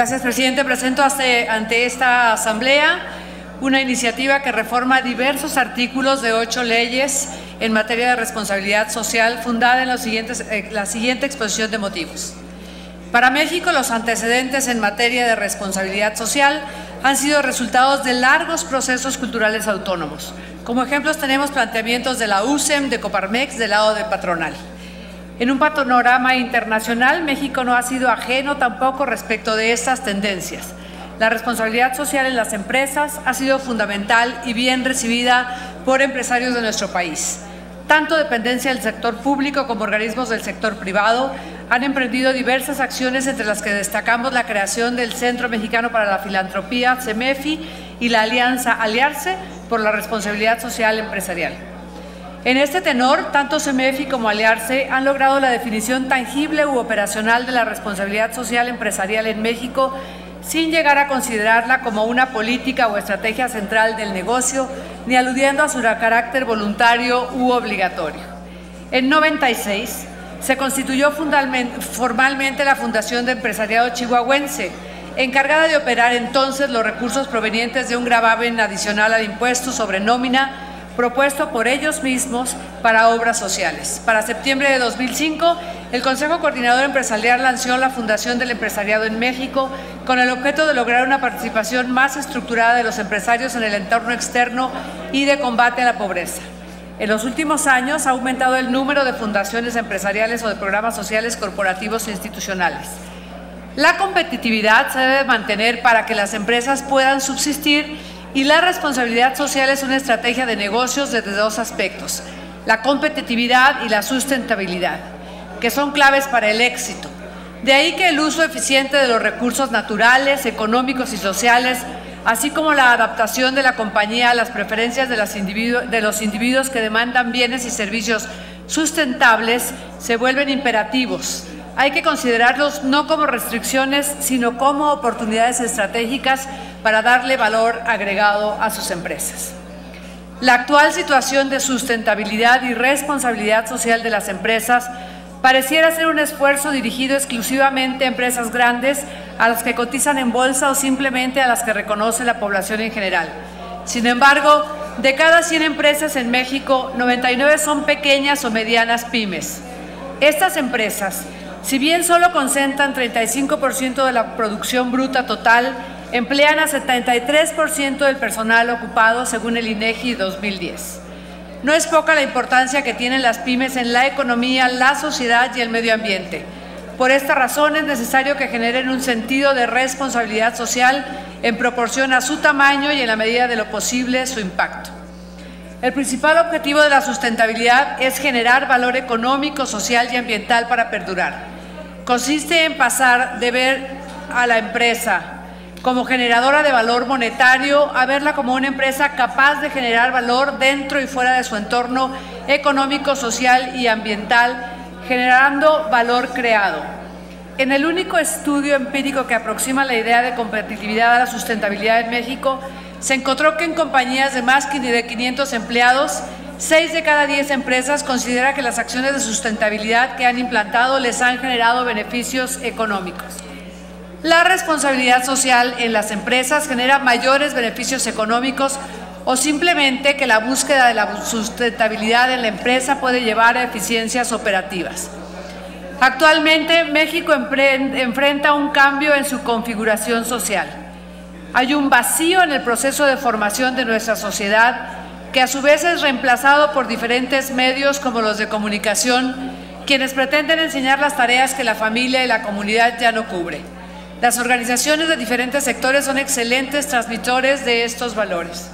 Gracias, presidente. Presento ante esta asamblea una iniciativa que reforma diversos artículos de 8 leyes en materia de responsabilidad social, fundada en la siguiente exposición de motivos. Para México, los antecedentes en materia de responsabilidad social han sido resultados de largos procesos culturales autónomos. Como ejemplos tenemos planteamientos de la USEM, de Coparmex, del lado de PATRONAL. En un panorama internacional, México no ha sido ajeno tampoco respecto de estas tendencias. La responsabilidad social en las empresas ha sido fundamental y bien recibida por empresarios de nuestro país. Tanto dependencia del sector público como organismos del sector privado han emprendido diversas acciones, entre las que destacamos la creación del Centro Mexicano para la Filantropía, CEMEFI, y la alianza Aliarse por la Responsabilidad Social Empresarial. En este tenor, tanto CEMEFI como Aliarse han logrado la definición tangible u operacional de la responsabilidad social empresarial en México, sin llegar a considerarla como una política o estrategia central del negocio, ni aludiendo a su carácter voluntario u obligatorio. En 1996 se constituyó formalmente la Fundación de Empresariado Chihuahuense, encargada de operar entonces los recursos provenientes de un gravamen adicional al impuesto sobre nómina propuesto por ellos mismos para obras sociales. Para septiembre de 2005, el Consejo Coordinador Empresarial lanzó la Fundación del Empresariado en México con el objeto de lograr una participación más estructurada de los empresarios en el entorno externo y de combate a la pobreza. En los últimos años ha aumentado el número de fundaciones empresariales o de programas sociales corporativos e institucionales. La competitividad se debe mantener para que las empresas puedan subsistir, y la responsabilidad social es una estrategia de negocios desde dos aspectos: la competitividad y la sustentabilidad, que son claves para el éxito. De ahí que el uso eficiente de los recursos naturales, económicos y sociales, así como la adaptación de la compañía a las preferencias de los individuos que demandan bienes y servicios sustentables, se vuelven imperativos. Hay que considerarlos no como restricciones, sino como oportunidades estratégicas para darle valor agregado a sus empresas. La actual situación de sustentabilidad y responsabilidad social de las empresas pareciera ser un esfuerzo dirigido exclusivamente a empresas grandes, a las que cotizan en bolsa o simplemente a las que reconoce la población en general. Sin embargo, de cada 100 empresas en México, 99 son pequeñas o medianas pymes. Estas empresas, si bien solo concentran 35% de la producción bruta total, emplean a 73% del personal ocupado, según el INEGI 2010. No es poca la importancia que tienen las pymes en la economía, la sociedad y el medio ambiente. Por esta razón es necesario que generen un sentido de responsabilidad social en proporción a su tamaño y, en la medida de lo posible, su impacto. El principal objetivo de la sustentabilidad es generar valor económico, social y ambiental para perdurar. Consiste en pasar de ver a la empresa como generadora de valor monetario a verla como una empresa capaz de generar valor dentro y fuera de su entorno económico, social y ambiental, generando valor creado. En el único estudio empírico que aproxima la idea de competitividad a la sustentabilidad en México, se encontró que en compañías de más de 500 empleados, 6 de cada 10 empresas considera que las acciones de sustentabilidad que han implantado les han generado beneficios económicos. La responsabilidad social en las empresas genera mayores beneficios económicos, o simplemente que la búsqueda de la sustentabilidad en la empresa puede llevar a eficiencias operativas. Actualmente, México enfrenta un cambio en su configuración social. Hay un vacío en el proceso de formación de nuestra sociedad, que a su vez es reemplazado por diferentes medios como los de comunicación, quienes pretenden enseñar las tareas que la familia y la comunidad ya no cubre. Las organizaciones de diferentes sectores son excelentes transmisores de estos valores.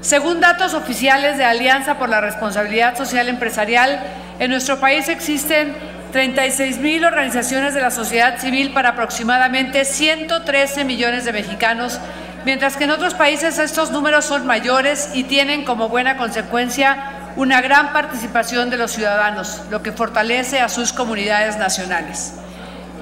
Según datos oficiales de Alianza por la Responsabilidad Social Empresarial, en nuestro país existen 36,000 organizaciones de la sociedad civil para aproximadamente 113 millones de mexicanos, mientras que en otros países estos números son mayores y tienen como buena consecuencia una gran participación de los ciudadanos, lo que fortalece a sus comunidades nacionales.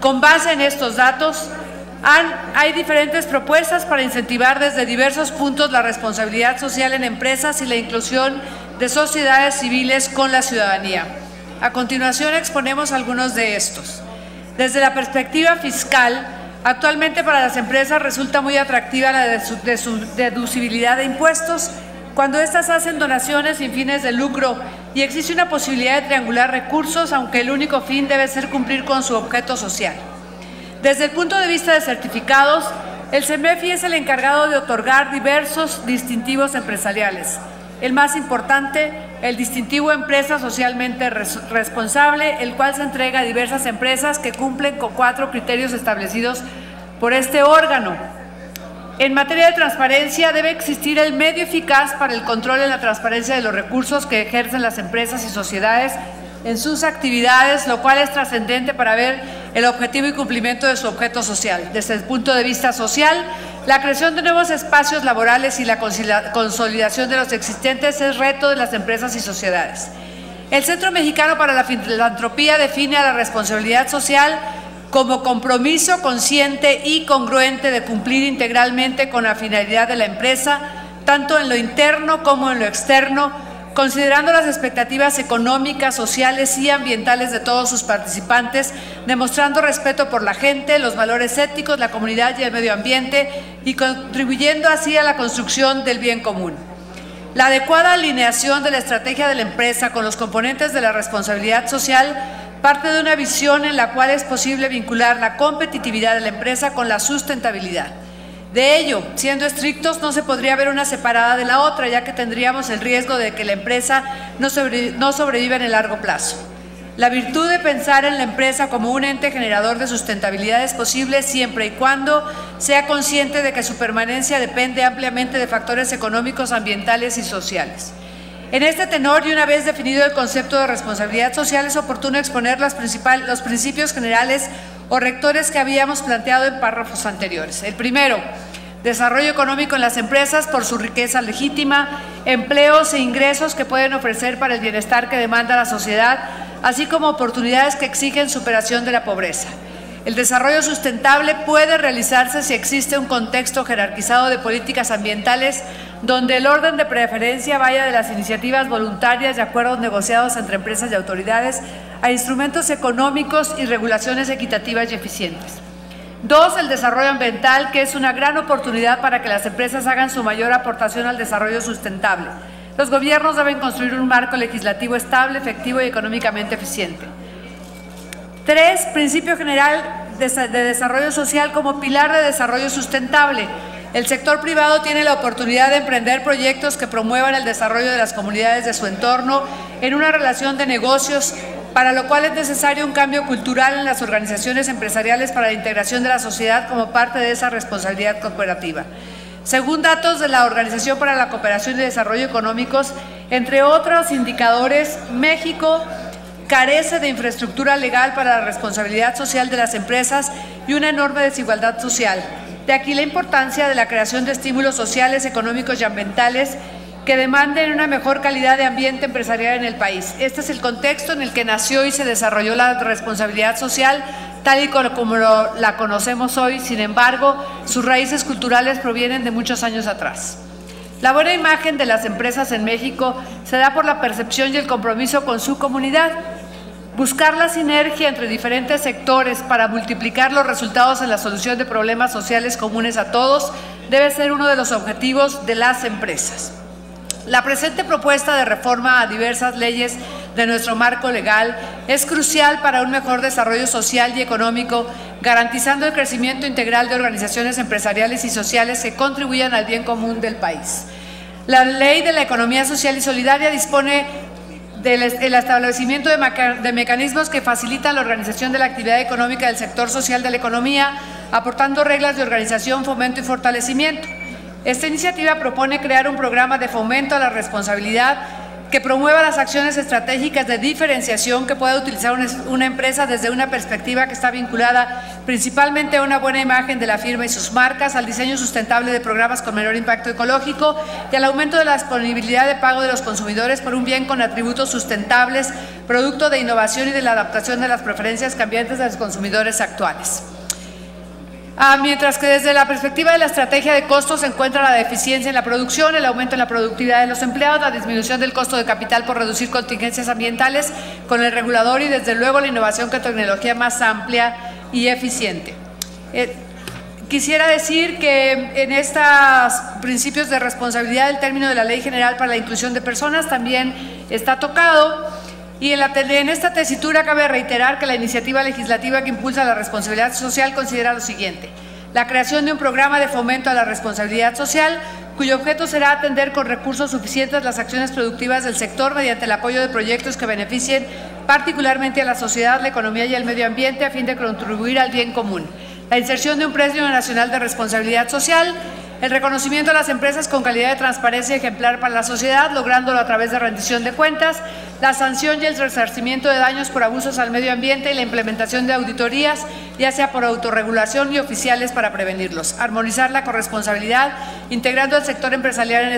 Con base en estos datos, hay diferentes propuestas para incentivar desde diversos puntos la responsabilidad social en empresas y la inclusión de sociedades civiles con la ciudadanía. A continuación exponemos algunos de estos. Desde la perspectiva fiscal, Actualmente para las empresas resulta muy atractiva la deducibilidad de impuestos cuando éstas hacen donaciones sin fines de lucro y existe una posibilidad de triangular recursos, aunque el único fin debe ser cumplir con su objeto social. Desde el punto de vista de certificados, el CEMEFI es el encargado de otorgar diversos distintivos empresariales. El más importante, el distintivo Empresa Socialmente Responsable, el cual se entrega a diversas empresas que cumplen con 4 criterios establecidos por este órgano. En materia de transparencia, debe existir el medio eficaz para el control en la transparencia de los recursos que ejercen las empresas y sociedades en sus actividades, lo cual es trascendente para ver el objetivo y cumplimiento de su objeto social. Desde el punto de vista social, la creación de nuevos espacios laborales y la consolidación de los existentes es reto de las empresas y sociedades. El Centro Mexicano para la Filantropía define a la responsabilidad social como compromiso consciente y congruente de cumplir integralmente con la finalidad de la empresa, tanto en lo interno como en lo externo, considerando las expectativas económicas, sociales y ambientales de todos sus participantes, demostrando respeto por la gente, los valores éticos, la comunidad y el medio ambiente y contribuyendo así a la construcción del bien común. La adecuada alineación de la estrategia de la empresa con los componentes de la responsabilidad social parte de una visión en la cual es posible vincular la competitividad de la empresa con la sustentabilidad. De ello, siendo estrictos, no se podría ver una separada de la otra, ya que tendríamos el riesgo de que la empresa no sobreviva en el largo plazo. La virtud de pensar en la empresa como un ente generador de sustentabilidad es posible siempre y cuando sea consciente de que su permanencia depende ampliamente de factores económicos, ambientales y sociales. En este tenor, y una vez definido el concepto de responsabilidad social, es oportuno exponer los principios generales o rectores que habíamos planteado en párrafos anteriores. El primero, desarrollo económico en las empresas por su riqueza legítima, empleos e ingresos que pueden ofrecer para el bienestar que demanda la sociedad, así como oportunidades que exigen superación de la pobreza. El desarrollo sustentable puede realizarse si existe un contexto jerarquizado de políticas ambientales donde el orden de preferencia vaya de las iniciativas voluntarias y acuerdos negociados entre empresas y autoridades a instrumentos económicos y regulaciones equitativas y eficientes. 2. El desarrollo ambiental, que es una gran oportunidad para que las empresas hagan su mayor aportación al desarrollo sustentable. Los gobiernos deben construir un marco legislativo estable, efectivo y económicamente eficiente. 3. Principio general de desarrollo social como pilar de desarrollo sustentable. El sector privado tiene la oportunidad de emprender proyectos que promuevan el desarrollo de las comunidades de su entorno en una relación de negocios, para lo cual es necesario un cambio cultural en las organizaciones empresariales para la integración de la sociedad como parte de esa responsabilidad corporativa. Según datos de la Organización para la Cooperación y el Desarrollo Económicos, entre otros indicadores, México carece de infraestructura legal para la responsabilidad social de las empresas y una enorme desigualdad social. De aquí la importancia de la creación de estímulos sociales, económicos y ambientales que demanden una mejor calidad de ambiente empresarial en el país. Este es el contexto en el que nació y se desarrolló la responsabilidad social, tal y como la conocemos hoy. Sin embargo, sus raíces culturales provienen de muchos años atrás. La buena imagen de las empresas en México se da por la percepción y el compromiso con su comunidad. Buscar la sinergia entre diferentes sectores para multiplicar los resultados en la solución de problemas sociales comunes a todos debe ser uno de los objetivos de las empresas. La presente propuesta de reforma a diversas leyes de nuestro marco legal es crucial para un mejor desarrollo social y económico, garantizando el crecimiento integral de organizaciones empresariales y sociales que contribuyan al bien común del país. La Ley de la Economía Social y Solidaria dispone del establecimiento de mecanismos que facilitan la organización de la actividad económica del sector social de la economía, aportando reglas de organización, fomento y fortalecimiento. Esta iniciativa propone crear un programa de fomento a la responsabilidad que promueva las acciones estratégicas de diferenciación que pueda utilizar una empresa desde una perspectiva que está vinculada principalmente a una buena imagen de la firma y sus marcas, al diseño sustentable de programas con menor impacto ecológico y al aumento de la disponibilidad de pago de los consumidores por un bien con atributos sustentables, producto de innovación y de la adaptación de las preferencias cambiantes de los consumidores actuales. Mientras que desde la perspectiva de la estrategia de costos se encuentra la deficiencia en la producción, el aumento en la productividad de los empleados, la disminución del costo de capital por reducir contingencias ambientales con el regulador y desde luego la innovación con tecnología más amplia y eficiente. Quisiera decir que en estos principios de responsabilidad el término de la Ley General para la Inclusión de Personas también está tocado, y en esta tesitura cabe reiterar que la iniciativa legislativa que impulsa la responsabilidad social considera lo siguiente: la creación de un programa de fomento a la responsabilidad social, cuyo objeto será atender con recursos suficientes las acciones productivas del sector mediante el apoyo de proyectos que beneficien particularmente a la sociedad, la economía y el medio ambiente a fin de contribuir al bien común. La inserción de un Premio Nacional de Responsabilidad Social, el reconocimiento a las empresas con calidad de transparencia ejemplar para la sociedad, lográndolo a través de rendición de cuentas, la sanción y el resarcimiento de daños por abusos al medio ambiente y la implementación de auditorías, ya sea por autorregulación y oficiales para prevenirlos. Armonizar la corresponsabilidad, integrando al sector empresarial en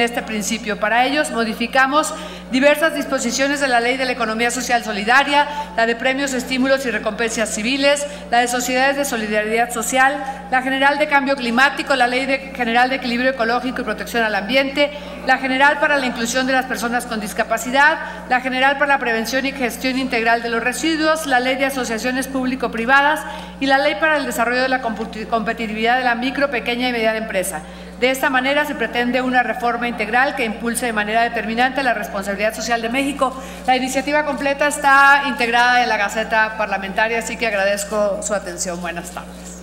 este principio. Para ellos, modificamos diversas disposiciones de la Ley de la Economía Social Solidaria, la de premios, estímulos y recompensas civiles, la de sociedades de solidaridad social, la General de Cambio Climático, la Ley General de Equilibrio Ecológico y Protección al Ambiente, la General para la Inclusión de las Personas con Discapacidad, la General para la Prevención y Gestión Integral de los Residuos, la Ley de Asociaciones Público-Privadas y la Ley para el Desarrollo de la Competitividad de la Micro, Pequeña y Mediana Empresa. De esta manera se pretende una reforma integral que impulse de manera determinante la responsabilidad social de México. La iniciativa completa está integrada en la Gaceta Parlamentaria, así que agradezco su atención. Buenas tardes.